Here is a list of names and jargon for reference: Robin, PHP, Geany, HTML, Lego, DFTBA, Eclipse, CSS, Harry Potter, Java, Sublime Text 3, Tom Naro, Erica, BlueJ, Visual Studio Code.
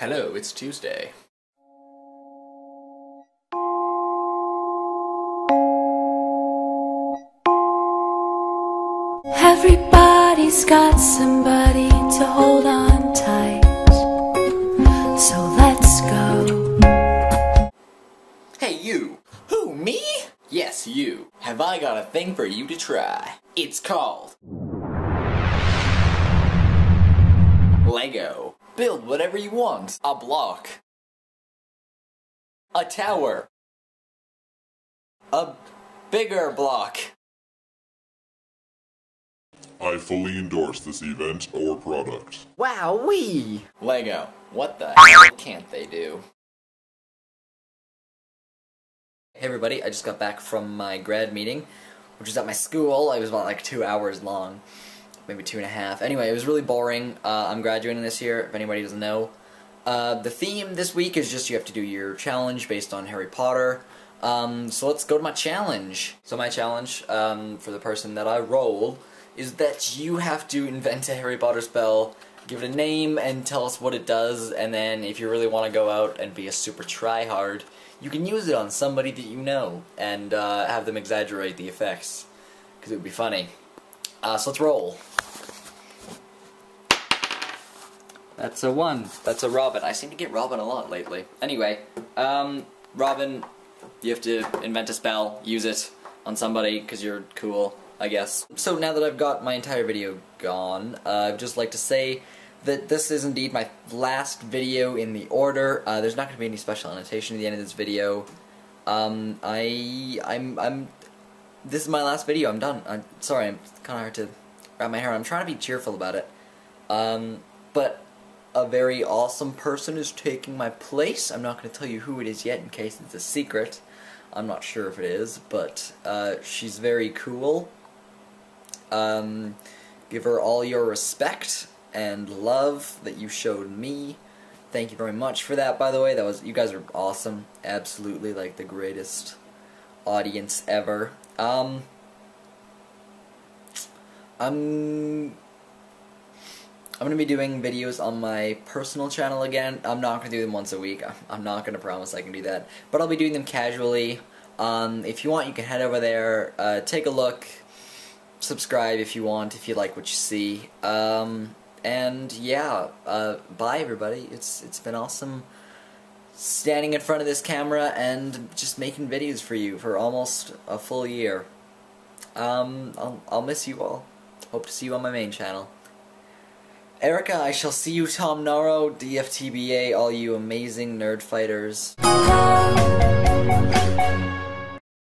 Hello, it's Tuesday. Everybody's got somebody to hold on tight, so let's go. Hey you! Who, me? Yes, you. Have I got a thing for you to try. It's called Lego. Build whatever you want. A block. A tower. A bigger block. I fully endorse this event or product. Wowee! Lego, what the hell can't they do? Hey everybody, I just got back from my grad meeting, which was at my school. It was about like 2 hours long. Maybe 2.5. Anyway, it was really boring. I'm graduating this year, if anybody doesn't know. The theme this week is just you have to do your challenge based on Harry Potter. So let's go to my challenge. So my challenge, for the person that I rolled, is that you have to invent a Harry Potter spell, give it a name, and tell us what it does, and then if you really want to go out and be a super tryhard, you can use it on somebody that you know, and have them exaggerate the effects, because it would be funny. So let's roll. That's a 1. That's a Robin. I seem to get Robin a lot lately. Anyway, Robin, you have to invent a spell, use it on somebody, because you're cool, I guess. So now that I've got my entire video gone, I'd just like to say that this is indeed my last video in the order. There's not going to be any special annotation at the end of this video. This is my last video. I'm done. I'm sorry, I'm kind of hard to wrap my hair around. I'm trying to be cheerful about it. But a very awesome person is taking my place. I'm not going to tell you who it is yet in case it's a secret. I'm not sure if it is, but she's very cool. Give her all your respect and love that you showed me. Thank you very much for that, by the way. You guys are awesome. Absolutely, like, the greatest audience ever. I'm gonna be doing videos on my personal channel again. I'm not gonna do them once a week. I'm not gonna promise I can do that, but I'll be doing them casually. If you want, you can head over there, take a look, subscribe if you want, if you like what you see. And yeah, bye everybody. It's been awesome standing in front of this camera and just making videos for you for almost a full year. I'll miss you all. Hope to see you on my main channel. Erica, I shall see you. Tom Naro, DFTBA, all you amazing nerd fighters.